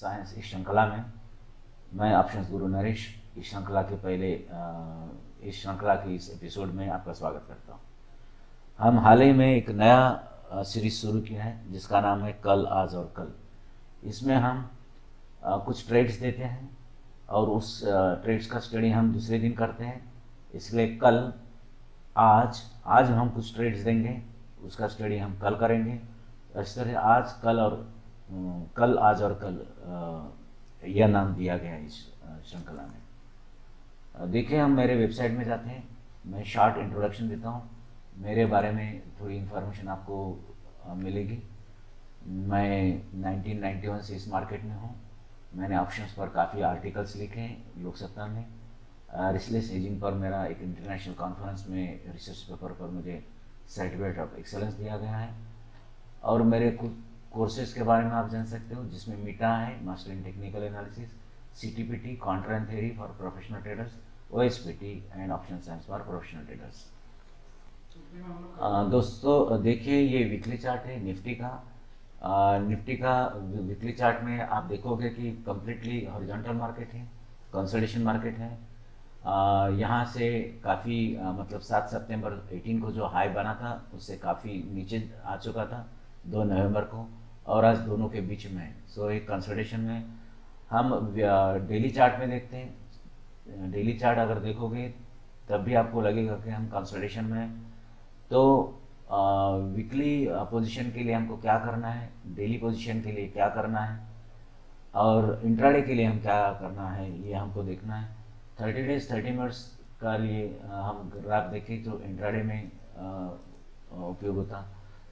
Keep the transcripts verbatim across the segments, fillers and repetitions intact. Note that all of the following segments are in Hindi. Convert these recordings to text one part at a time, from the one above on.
साइंस इस श्रृंखला में मैं ऑप्शन गुरु नरेश इस श्रृंखला के पहले इस श्रृंखला के इस एपिसोड में आपका स्वागत करता हूँ। हम हाल ही में एक नया सीरीज शुरू किया है जिसका नाम है कल आज और कल। इसमें हम कुछ ट्रेड्स देते हैं और उस ट्रेड्स का स्टडी हम दूसरे दिन करते हैं, इसलिए कल आज आज हम कुछ ट्रेड्स देंगे, उसका स्टडी हम कल करेंगे। इस तरह आज कल और कल आज और कल यह नाम दिया गया इस श्रृंखला में। देखिए, हम मेरे वेबसाइट में जाते हैं, मैं शॉर्ट इंट्रोडक्शन देता हूँ, मेरे बारे में थोड़ी इन्फॉर्मेशन आपको मिलेगी। मैं नाइनटीन नाइंटी वन से इस मार्केट में हूँ। मैंने ऑप्शंस पर काफ़ी आर्टिकल्स लिखे हैं लोकसत्ता में। रिसलेस एजिंग पर मेरा एक इंटरनेशनल कॉन्फ्रेंस में रिसर्च पेपर पर मुझे सर्टिफिकेट ऑफ एक्सेलेंस दिया गया है। और मेरे कुछ कोर्सेज के बारे में आप जान सकते हो, जिसमें मीटा है, master in technical analysis, CTPT, contrarian theory for professional traders, OSPT and option science for professional traders. दोस्तों देखिए, ये वीकली चार्ट है निफ्टी का। आ, निफ्टी का वीकली चार्ट में आप देखोगे कि कम्प्लीटली हॉरिजॉन्टल मार्केट है, कंसोलिडेशन मार्केट है। आ, यहाँ से काफ़ी मतलब सात सितंबर अठारह को जो हाई बना था उससे काफ़ी नीचे आ चुका था दो नवंबर को, और आज दोनों के बीच में। सो एक कंसोलिडेशन में हम डेली चार्ट में देखते हैं। डेली चार्ट अगर देखोगे तब भी आपको लगेगा कि हम कंसोलिडेशन में हैं। तो वीकली पोजीशन के लिए हमको क्या करना है, डेली पोजीशन के लिए क्या करना है और इंट्राडे के लिए हम क्या करना है, ये हमको देखना है। थर्टी डेज थर्टी मिनट्स का लिए हम ग्राफ देखें तो इंट्राडे में उपयोग होता।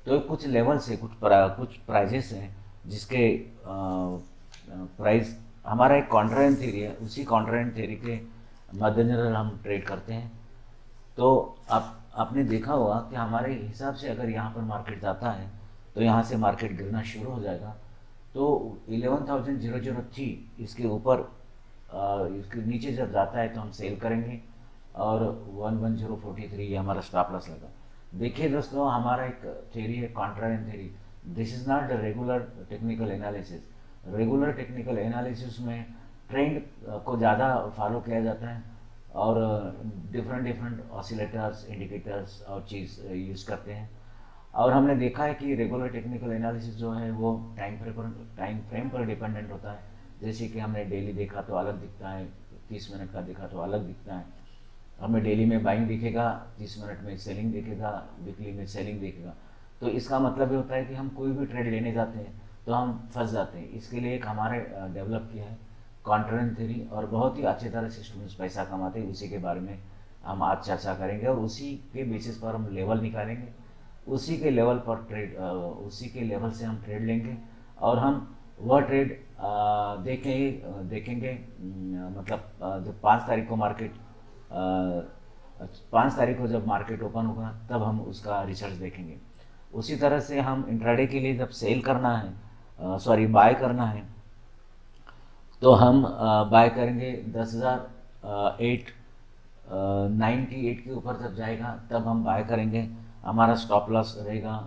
तो कुछ लेवल्स है, कुछ प्रा, कुछ प्राइजेस हैं जिसके प्राइस हमारा एक कॉन्ट्रारियन थ्योरी है, उसी कॉन्ट्रारियन थ्योरी के मद्देनजर हम ट्रेड करते हैं। तो आप आपने देखा होगा कि हमारे हिसाब से अगर यहाँ पर मार्केट जाता है तो यहाँ से मार्केट गिरना शुरू हो जाएगा। तो ग्यारह हज़ार थी इसके ऊपर इसके नीचे जब जाता है तो हम सेल करेंगे और ग्यारह हज़ार तैंतालीस ये हमारा स्टॉप लॉस लगा। देखिए दोस्तों, हमारा एक थ्योरी है contrarian theory. This is not regular technical analysis. Regular technical analysis में ट्रेंड को ज़्यादा फॉलो किया जाता है और डिफरेंट डिफरेंट ऑसिलेटर्स, इंडिकेटर्स और चीज़ यूज़ करते हैं। और हमने देखा है कि रेगुलर टेक्निकल एनालिसिस जो है वो टाइम फ्रेम पर टाइम फ्रेम पर डिपेंडेंट होता है। जैसे कि हमने डेली देखा तो अलग दिखता है, तीस मिनट का देखा तो अलग दिखता है। हमें डेली में बाइंग दिखेगा, तीस मिनट में सेलिंग दिखेगा, वीकली में सेलिंग दिखेगा। तो इसका मतलब ये होता है कि हम कोई भी ट्रेड लेने जाते हैं तो हम फंस जाते हैं। इसके लिए एक हमारे डेवलप किया है कॉन्ट्रारियन थ्योरी, और बहुत ही अच्छे तरह से स्टूडेंट्स पैसा कमाते हैं, उसी के बारे में हम आज चर्चा करेंगे और उसी के बेसिस पर हम लेवल निकालेंगे, उसी के लेवल पर ट्रेड उसी के लेवल से हम ट्रेड लेंगे और हम वह ट्रेड देखें देखेंगे मतलब जब पाँच तारीख को मार्केट पाँच तारीख को जब मार्केट ओपन होगा तब हम उसका रिसर्च देखेंगे। उसी तरह से हम इंट्राडे के लिए जब सेल करना है, सॉरी बाय करना है, तो हम बाय करेंगे दस हज़ार एट नाइन्टी एट के ऊपर जब जाएगा तब हम बाय करेंगे। हमारा स्टॉप लॉस रहेगा,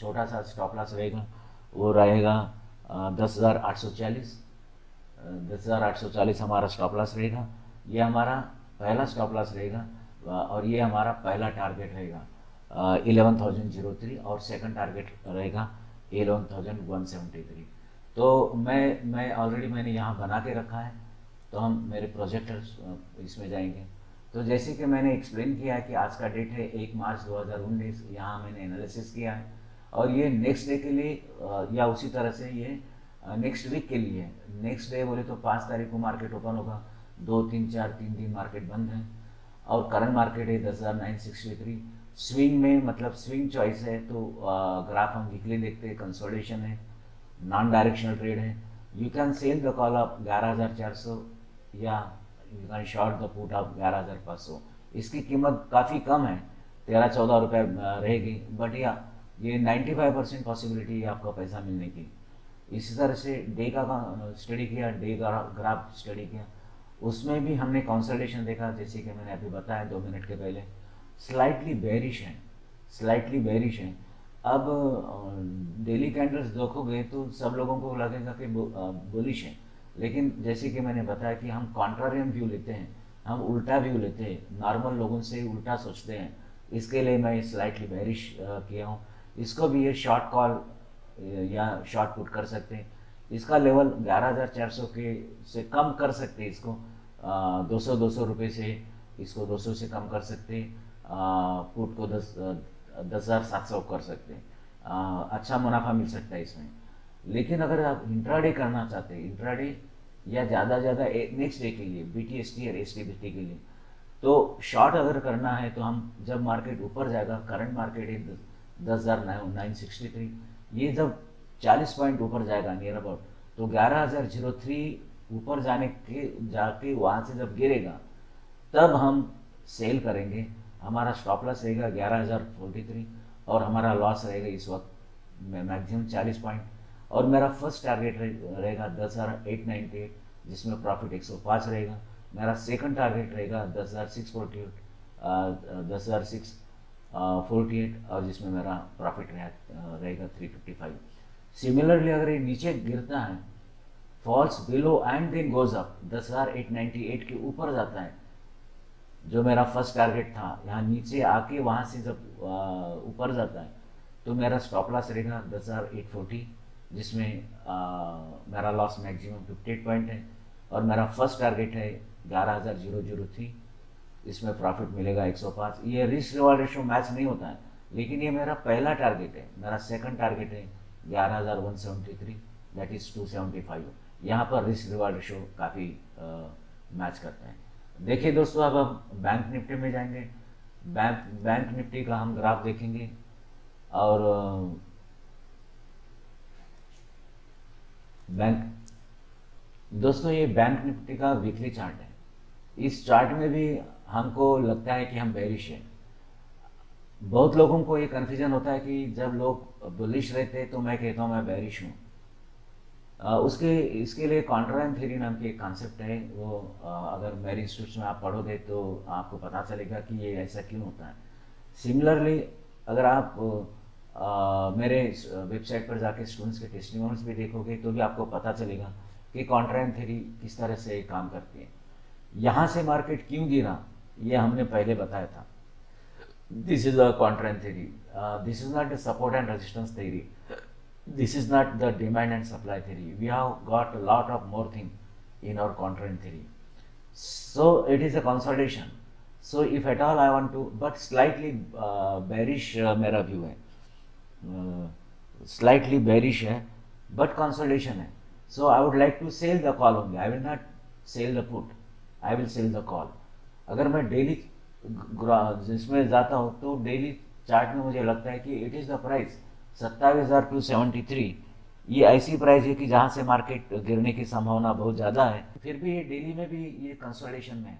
छोटा सा स्टॉप लॉस रहेगा, वो रहेगा दस हज़ार आठ सौ चालीस। दस हज़ार आठ सौ चालीस हमारा स्टॉप लॉस रहेगा। ये हमारा पहला स्टॉप लॉस रहेगा और ये हमारा पहला टारगेट रहेगा इलेवन थाउजेंड जीरो थ्री, और सेकंड टारगेट रहेगा eleven thousand one seventy three. तो मैं मैं ऑलरेडी मैंने यहाँ बना के रखा है, तो हम मेरे प्रोजेक्टर्स इसमें जाएंगे। तो जैसे कि मैंने एक्सप्लेन किया है कि आज का डेट है एक मार्च दो हज़ार उन्नीस, यहाँ मैंने एनालिसिस किया है और ये नेक्स्ट डे के लिए या उसी तरह से ये नेक्स्ट वीक के लिए। नेक्स्ट डे बोले तो पाँच तारीख को मार्केट ओपन होगा, दो तीन चार तीन दिन मार्केट बंद है और करंट मार्केट है दस हज़ार नाइन सिक्सटी थ्री। स्विंग में मतलब स्विंग चॉइस है, तो ग्राफ हम वीकली देखते हैं, कंसोलिडेशन है, नॉन डायरेक्शनल ट्रेड है। You can sell the call of ग्यारह हज़ार चार सौ या you can short the put of ग्यारह हज़ार पाँच सौ। इसकी कीमत काफ़ी कम है, तेरह चौदह रुपये रहेगी, बट या ये पचानवे परसेंट पॉसिबिलिटी है आपका पैसा मिलने की। इसी तरह से डे का स्टडी किया, डे ग्राफ स्टडी किया, उसमें भी हमने कंसोलिडेशन देखा। जैसे कि मैंने अभी बताया दो मिनट के पहले, स्लाइटली बेरिश है स्लाइटली बेरिश है अब डेली कैंडल्स देखोगे तो सब लोगों को लगेगा कि बुलिश है, लेकिन जैसे कि मैंने बताया कि हम कॉन्ट्रारियन व्यू लेते हैं, हम उल्टा व्यू लेते हैं, नॉर्मल लोगों से उल्टा सोचते हैं, इसके लिए मैं स्लाइटली बेरिश किया हूँ। इसको भी ये शॉर्ट कॉल या शॉर्ट पुट कर सकते हैं, इसका लेवल ग्यारह हज़ार चार सौ के से कम कर सकते हैं, इसको दो सौ दो सौ रुपये से इसको दो सौ से कम कर सकते, पुट को दस दस हज़ार सात सौ कर सकते हैं, अच्छा मुनाफा मिल सकता है इसमें। लेकिन अगर आप इंट्राडे करना चाहते हैं, इंट्राडे या ज़्यादा ज़्यादा नेक्स्ट डे के लिए बीटीएसटी और एसटीबीटी के लिए, तो शॉर्ट अगर करना है तो हम जब मार्केट ऊपर जाएगा, करंट मार्केट है दस हज़ार नाइन सिक्सटी थ्री, ये जब चालीस पॉइंट ऊपर जाएगा नियर अबाउट, तो ग्यारह हज़ार जीरो थ्री ऊपर जाने के जाके वहाँ से जब गिरेगा तब हम सेल करेंगे। हमारा स्टॉप लॉस रहेगा ग्यारह हज़ार फोर्टी थ्री और हमारा लॉस रहेगा इस वक्त मैक्सिमम चालीस पॉइंट, और मेरा फर्स्ट टारगेट रहेगा दस हज़ार एट नाइन्टी एट जिसमें प्रॉफिट एक सौ पाँच रहेगा। मेरा सेकंड टारगेट रहेगा दस हज़ार सिक्स फोर्टी एट दस हज़ार सिक्स फोर्टी एट और जिसमें मेरा प्रॉफिट रहेगा थ्री फिफ्टी फाइव। सिमिलरली अगर ये नीचे गिरता है, falls below and then goes up, दस हज़ार एट नाइन्टी एट के ऊपर जाता है, जो मेरा फर्स्ट टारगेट था यहाँ नीचे आके वहाँ से जब ऊपर जाता है तो मेरा स्टॉप लॉस रहेगा दस हज़ार एट फोर्टी जिसमें आ, मेरा loss maximum fifty eight point है, और मेरा फर्स्ट टारगेट है ग्यारह हज़ार जीरो जीरो थ्री, इसमें प्रॉफिट मिलेगा एक सौ पाँच। ये रिस्क रिवॉर्ड रेशो मैच नहीं होता है, लेकिन ये मेरा पहला टारगेट है। मेरा सेकंड टारगेट है ग्यारह हज़ार one seventy three, that is two seventy five. यहाँ पर रिस्क रिवॉर्ड रेशो काफ़ी मैच करता है। देखिए दोस्तों, अब हम बैंक निफ्टी में जाएंगे। बैंक बैंक निफ्टी का हम ग्राफ देखेंगे और बैंक दोस्तों ये बैंक निफ्टी का वीकली चार्ट है। इस चार्ट में भी हमको लगता है कि हम बेरिश हैं। बहुत लोगों को ये कन्फ्यूजन होता है कि जब लोग बुलिश रहते हैं तो मैं कहता हूँ मैं बेरिश हूँ। उसके इसके लिए कॉन्ट्रारियन थ्योरी नाम की एक कॉन्सेप्ट है, वो अगर मेरे इंस्टीट्यूट में आप पढ़ोगे तो आपको पता चलेगा कि ये ऐसा क्यों होता है। सिमिलरली अगर आप आ, मेरे वेबसाइट पर जाके स्टूडेंट्स के टेस्टिमोनियल्स भी देखोगे तो भी आपको पता चलेगा कि कॉन्ट्रारियन थ्योरी किस तरह से काम करती है। यहाँ से मार्केट क्यों गिरा ये हमने पहले बताया था। This is a contrarian theory, this is not a support and resistance theory, this is not the demand and supply theory. We have got a lot of more thing in our contrarian theory. So it is a consolidation. So if at all I want to, but slightly uh, bearish uh, मेरा view है, uh, slightly bearish है, but consolidation है. So I would like to sell the call only. I will not sell the put. I will sell the call. अगर मैं daily जिसमें जाता हूँ तो daily chart में मुझे लगता है कि it is the price सत्ताईस हज़ार दो सौ तिहत्तर, ये ऐसी प्राइस है कि जहाँ से मार्केट गिरने की संभावना बहुत ज़्यादा है। फिर भी ये डेली में भी ये कंसोलिडेशन में है।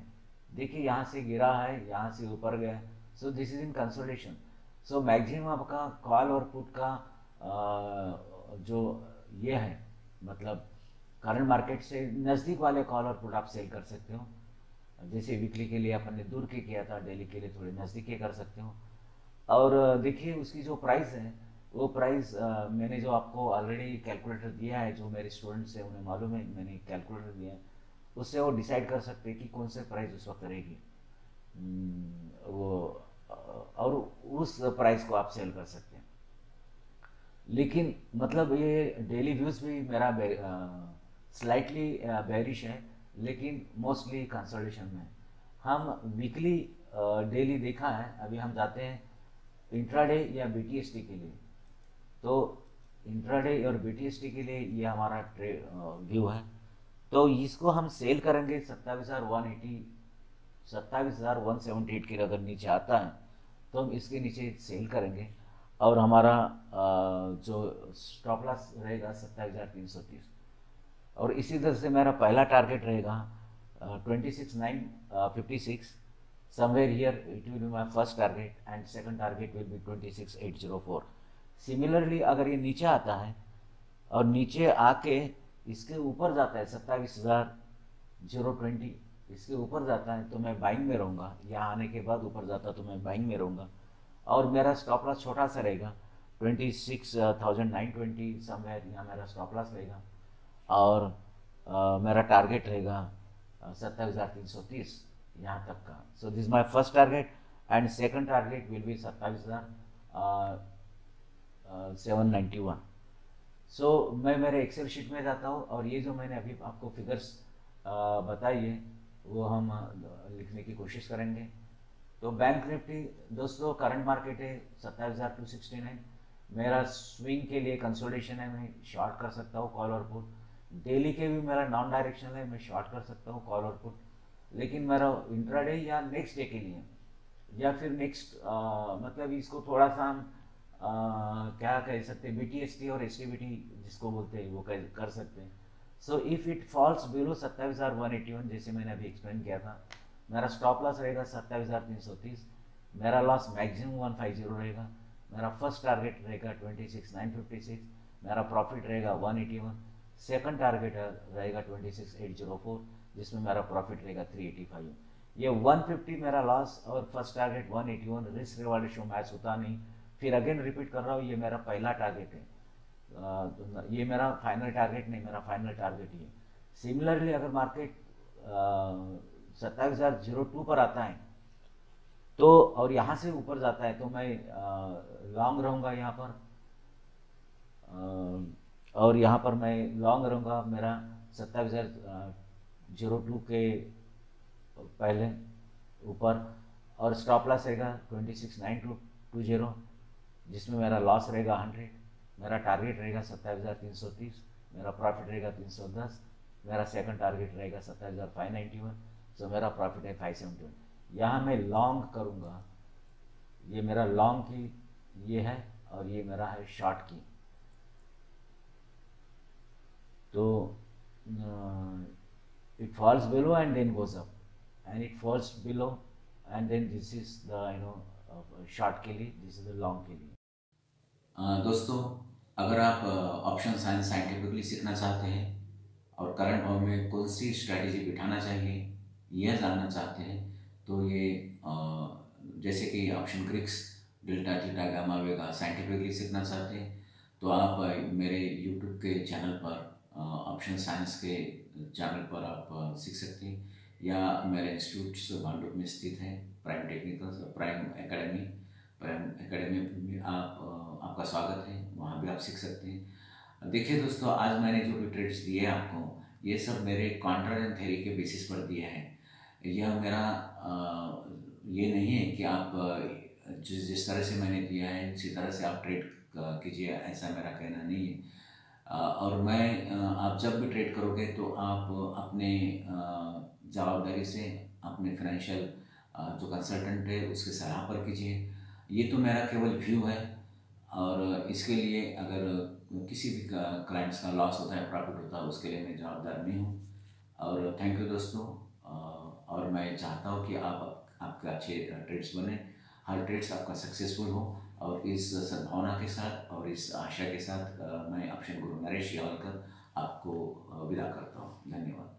देखिए यहाँ से गिरा है, यहाँ से ऊपर गया, so this is in consolidation. So maximum आपका कॉल और पुट का आ, जो ये है, मतलब करंट मार्केट से नज़दीक वाले कॉल और पुट आप सेल कर सकते हो। जैसे वीकली के लिए अपन ने दूर के किया था, डेली के लिए थोड़े नज़दीक के कर सकते हो। और देखिए उसकी जो प्राइस है, वो प्राइस uh, मैंने जो आपको ऑलरेडी कैलकुलेटर दिया है, जो मेरे स्टूडेंट्स हैं उन्हें मालूम है मैंने कैलकुलेटर दिया है, उससे वो डिसाइड कर सकते हैं कि कौन से प्राइस उस वक्त रहेगी वो, और उस प्राइस को आप सेल कर सकते हैं। लेकिन मतलब ये डेली व्यूज़ भी मेरा स्लाइटली बेरिश है, लेकिन मोस्टली कंसोलिडेशन में है। हम वीकली डेली uh, देखा है। अभी हम जाते हैं इंट्राडे या बीटीएसटी के लिए, तो इंट्राडे और बीटीएसटी के लिए ये हमारा ट्रे व्यू है। तो इसको हम सेल करेंगे सत्ताईस हज़ार एक सौ अस्सी, सत्ताईस हज़ार एक सौ अठहत्तर के अगर नीचे आता है तो हम इसके नीचे सेल करेंगे, और हमारा जो स्टॉप लॉस रहेगा सत्ताईस हज़ार तीन सौ तीस। और इसी तरह से मेरा पहला टारगेट रहेगा twenty six nine fifty six, somewhere here it will be my first target and second target will be twenty six eight zero four. Similarly अगर ये नीचे आता है और नीचे आके इसके ऊपर जाता है सत्ताईस हज़ार ट्वेंटी, इसके ऊपर जाता है तो मैं बाइंग में रहूँगा, यहाँ आने के बाद ऊपर जाता है तो मैं बाइंग में रहूँगा, और मेरा स्टॉप लॉस छोटा सा रहेगा twenty six thousand nine twenty somewhere यहाँ मेरा स्टॉप लॉस रहेगा और uh, मेरा टारगेट रहेगा सत्ताईस हज़ार तीन सौ तीस यहाँ तक का. So this my first target and second target will be सत्ताईस हज़ार सेवन नाइन्टी वन. सो मैं मेरे एक्सेल शीट में जाता हूँ और ये जो मैंने अभी आपको फिगर्स uh, बताई है वो हम uh, लिखने की कोशिश करेंगे. तो बैंक निफ्टी दोस्तों करंट मार्केट है सत्ताईस हज़ार दो सौ उनहत्तर. मेरा स्विंग के लिए कंसोलिडेशन है, मैं शॉर्ट कर सकता हूँ कॉल और पुट. डेली के भी मेरा नॉन डायरेक्शनल है, मैं शॉर्ट कर सकता हूँ कॉल और पुट. लेकिन मेरा इंट्राडे या नेक्स्ट डे के लिए या फिर नेक्स्ट मतलब इसको थोड़ा सा हम क्या कह सकते हैं बीटीएसटी और एसटीबीटी जिसको बोलते हैं वो कर सकते हैं. So if it falls below सत्ताईस हज़ार एक सौ इक्यासी जैसे मैंने अभी एक्सप्लेन किया था, मेरा स्टॉप लॉस रहेगा सत्ताईस हज़ार तीन सौ तीस. मेरा लॉस मैक्सिमम वन फिफ्टी रहेगा. मेरा फर्स्ट टारगेट रहेगा twenty six nine fifty six. मेरा प्रॉफिट रहेगा one eighty one. Second target रहेगा twenty six eight zero four जिसमें मेरा प्रॉफिट रहेगा थ्री एटी फाइव. ये वन फिफ्टी मेरा लॉस और first target one eighty one risk reward ratio match होता नहीं. फिर अगेन रिपीट कर रहा हूँ, ये मेरा पहला टारगेट है, आ, ये मेरा फाइनल टारगेट नहीं, मेरा फाइनल टारगेट ये. सिमिलरली अगर मार्केट सत्ताईस हज़ार जीरो टू पर आता है तो और यहाँ से ऊपर जाता है तो मैं लॉन्ग रहूँगा यहाँ पर आ, और यहाँ पर मैं लॉन्ग रहूँगा. मेरा सत्ताईस हज़ार जीरो टू के पहले ऊपर और स्टॉप लॉस रहेगा twenty six nine two two zero जिसमें मेरा लॉस रहेगा हंड्रेड. मेरा टारगेट रहेगा सत्ताईस हज़ार तीन सौ तीस. मेरा प्रॉफिट रहेगा तीन सौ दस. मेरा सेकंड टारगेट रहेगा सत्ताईस हज़ार पाँच सौ इक्यानवे. सो मेरा प्रॉफिट है फाइव सेवेंटी वन. यहाँ मैं लॉन्ग करूँगा, ये मेरा लॉन्ग की ये है और ये मेरा है शॉर्ट की. तो it falls below and then goes up and it falls below and then this is the you know short के लिए, दिस इज द लॉन्ग के लिए. uh, दोस्तों अगर आप ऑप्शन साइंस साइंटिफिकली सीखना चाहते हैं और करंट भाव में कौन सी स्ट्रैटेजी बिठाना चाहिए यह जानना चाहते हैं तो ये आ, जैसे कि option Crick's delta theta gamma vega scientifically सीखना चाहते हैं तो आप मेरे यूट्यूब के चैनल पर ऑप्शन साइंस के चैनल पर आप सीख सकते हैं या मेरे इंस्टीट्यूट्स बांडूप में स्थित हैं प्राइम टेक्निकल्स और प्राइम एकेडमी. प्राइम एकेडमी में आप आपका स्वागत है, वहाँ भी आप सीख सकते हैं. देखिए दोस्तों, आज मैंने जो भी ट्रेड्स दिए आपको ये सब मेरे कॉन्ट्रारियन थ्योरी के बेसिस पर दिया है. यह मेरा आ, ये नहीं है कि आप जिस जिस तरह से मैंने दिया है उसी तरह से आप ट्रेड कीजिए, ऐसा मेरा कहना नहीं है. आ, और मैं आ, आप जब भी ट्रेड करोगे तो आप अपने जवाबदारी से अपने फाइनेंशियल जो कंसल्टेंट है उसके सलाह पर कीजिए. ये तो मेरा केवल व्यू है और इसके लिए अगर किसी भी क्लाइंट्स का लॉस होता है प्रॉफिट होता है उसके लिए मैं जवाबदार नहीं हूँ. और थैंक यू दोस्तों. और मैं चाहता हूँ कि आप आपके अच्छे ट्रेड्स बने, हर ट्रेड्स आपका सक्सेसफुल हो. और इस सद्भावना के साथ और इस आशा के साथ मैं ऑप्शन गुरु नरेश यावलकर आपको विदा करता हूँ. धन्यवाद.